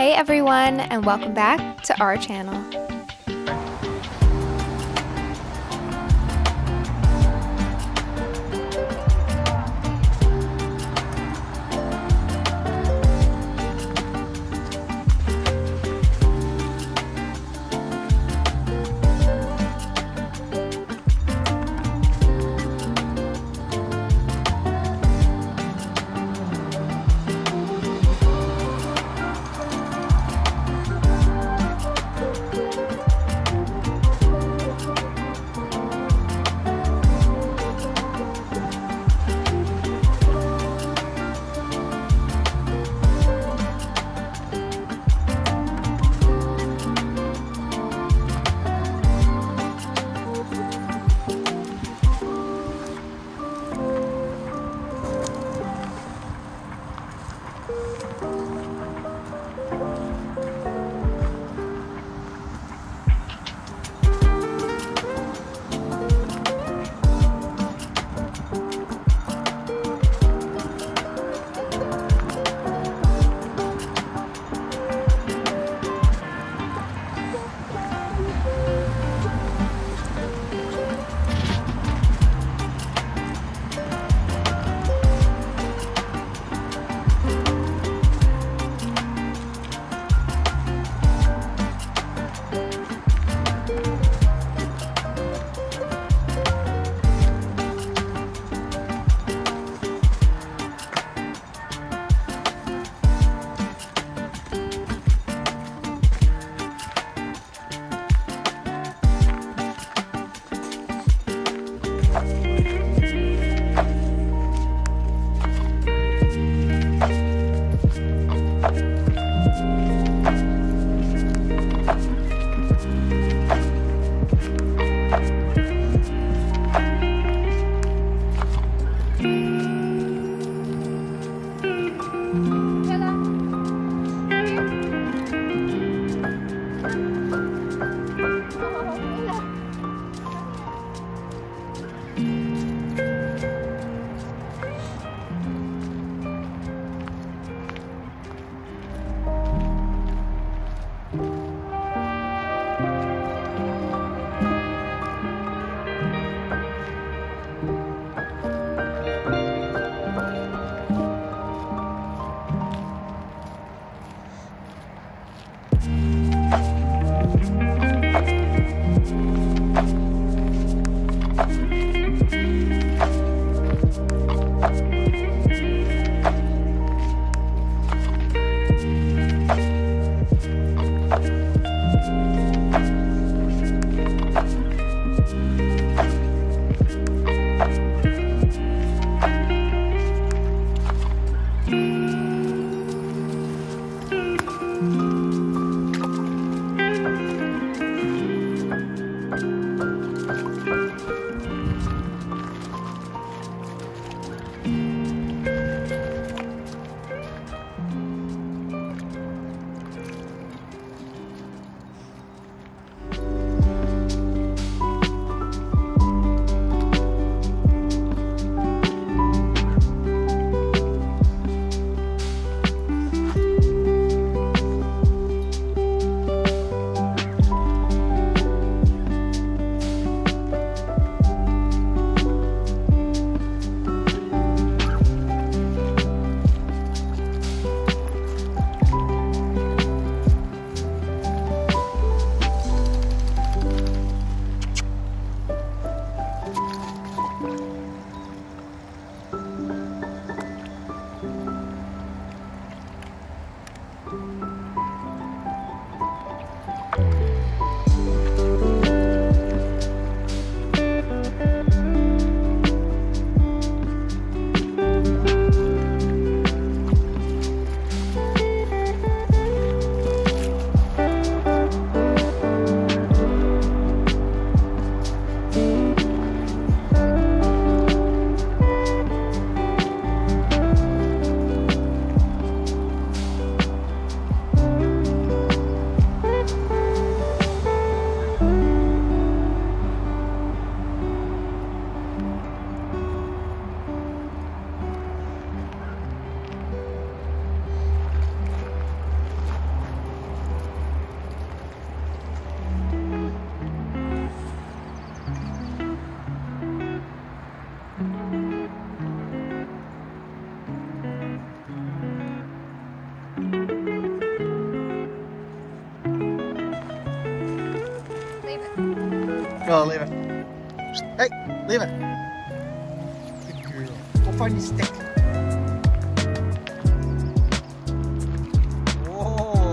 Hey everyone, and welcome back to our channel. No, leave it. Hey, leave it. Good girl. Go find your stick. Whoa.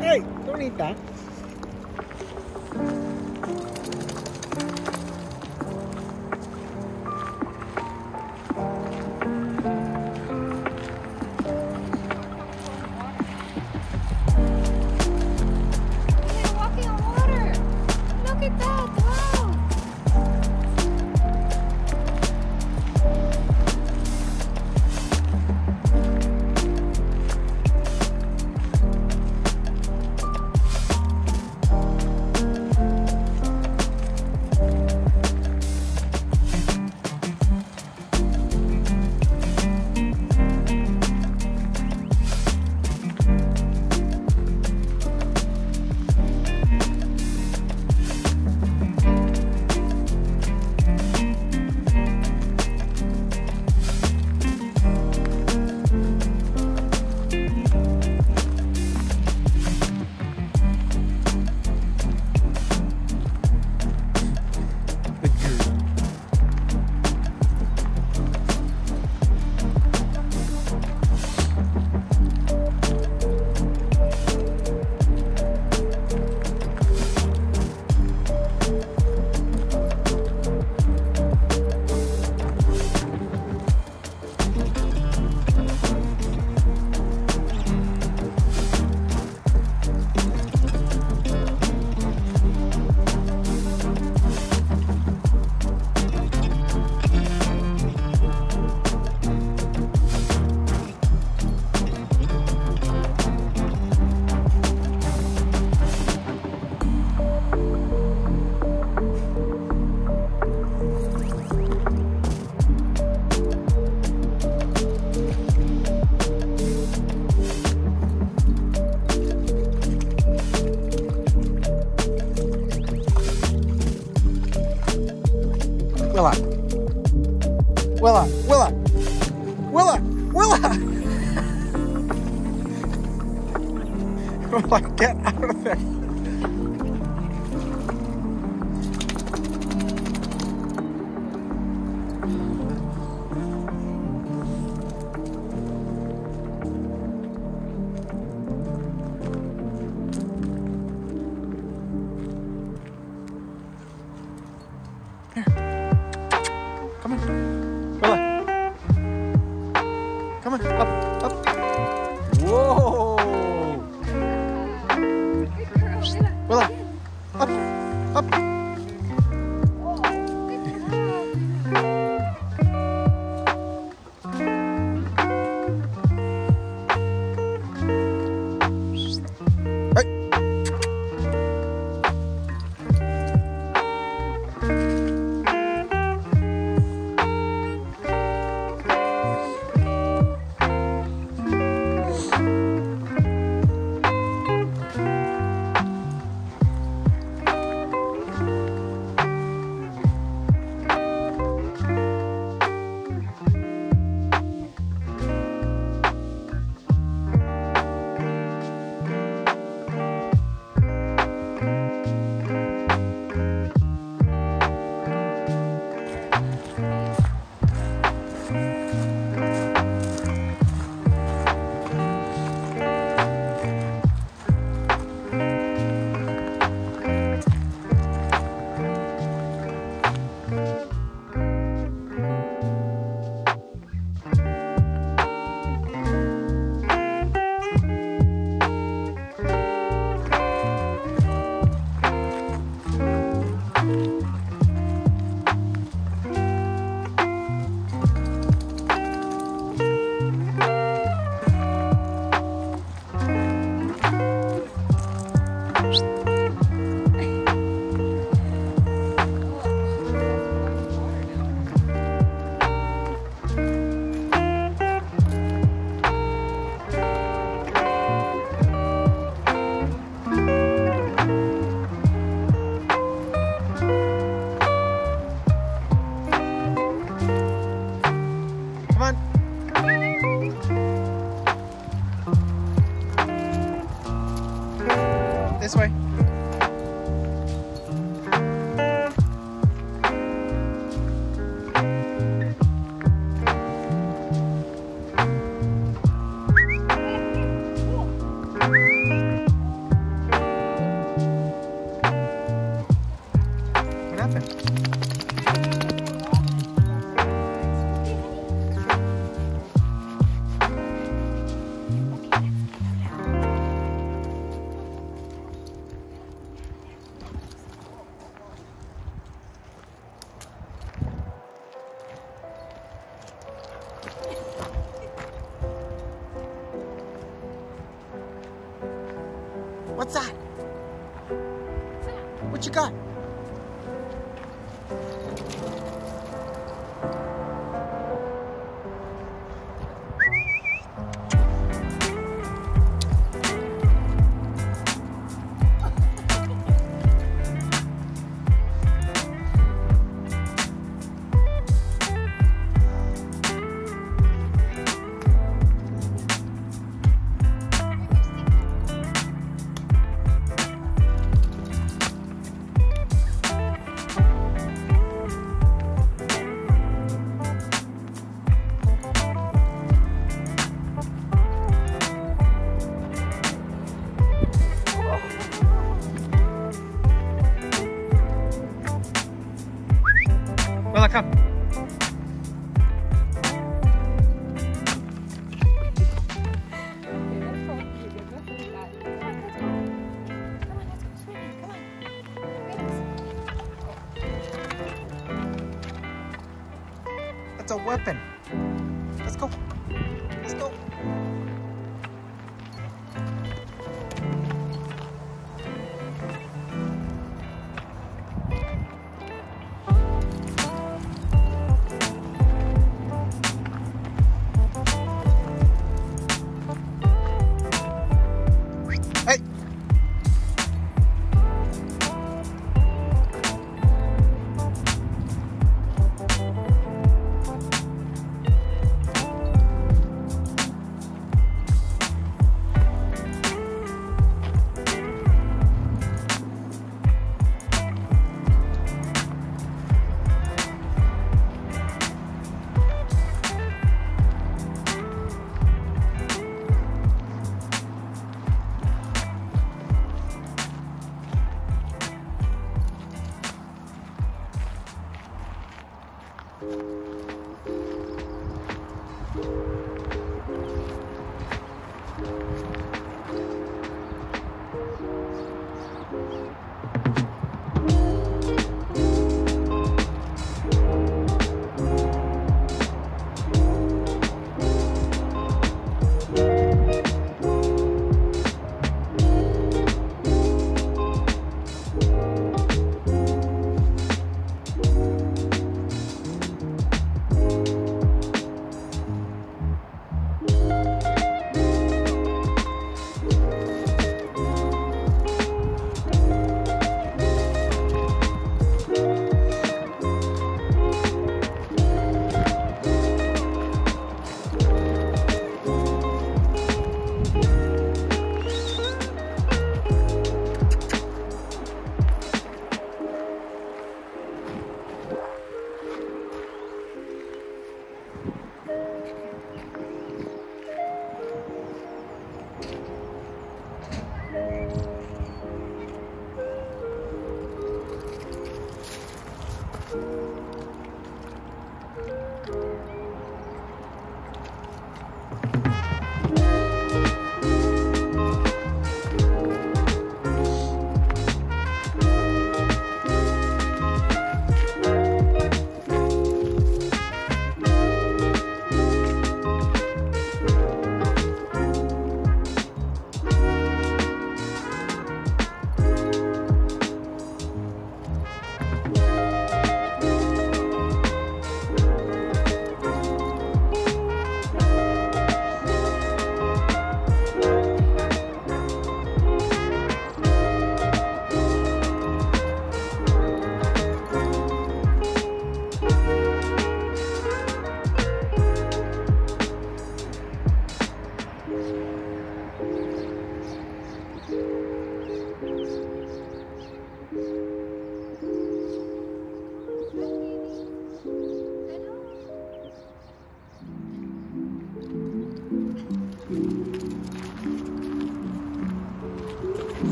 Hey, don't eat that. Willa, Willa, Willa, Willa, Willa! Willa, get out of there! Come on, up, up. Whoa! Willa, up, up. Come on. This way. What happened? What's that? What you got? Willa, come. That's a weapon. Let's go. Let's go.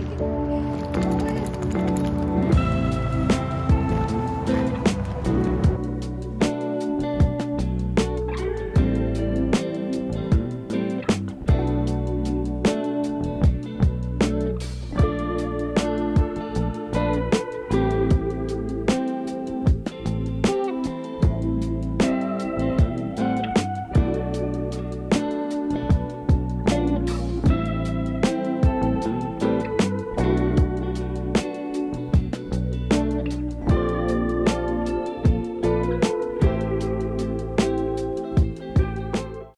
fun.